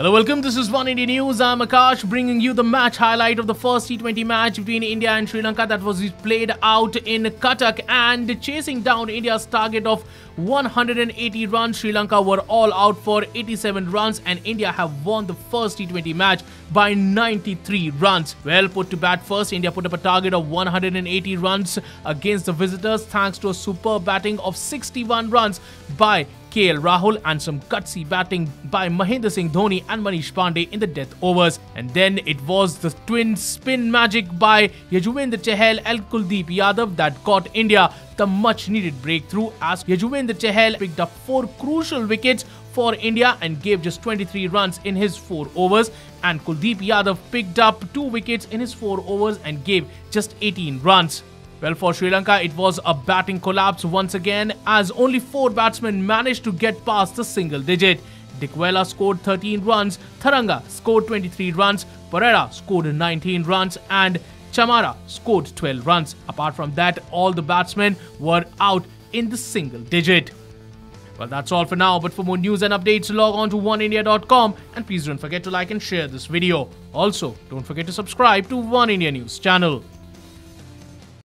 Hello, welcome. This is One India News. I'm Akash, bringing you the match highlight of the first T20 match between India and Sri Lanka that was played out in Cuttack, and chasing down India's target of 180 runs. Sri Lanka were all out for 87 runs and India have won the first T20 match by 93 runs. Well put to bat first, India put up a target of 180 runs against the visitors thanks to a superb batting of 61 runs by KL Rahul and some gutsy batting by Mahendra Singh Dhoni and Manish Pandey in the death overs. And then it was the twin spin magic by Yuzvendra Chahal and Kuldeep Yadav that got India the much needed breakthrough, as Yuzvendra Chahal picked up 4 crucial wickets for India and gave just 23 runs in his 4 overs, and Kuldeep Yadav picked up 2 wickets in his 4 overs and gave just 18 runs. Well, for Sri Lanka, it was a batting collapse once again, as only 4 batsmen managed to get past the single digit. Dickwella scored 13 runs, Tharanga scored 23 runs, Pereira scored 19 runs and Chamara scored 12 runs. Apart from that, all the batsmen were out in the single digit. Well, that's all for now, but for more news and updates, log on to oneindia.com and please don't forget to like and share this video. Also, don't forget to subscribe to One India News channel.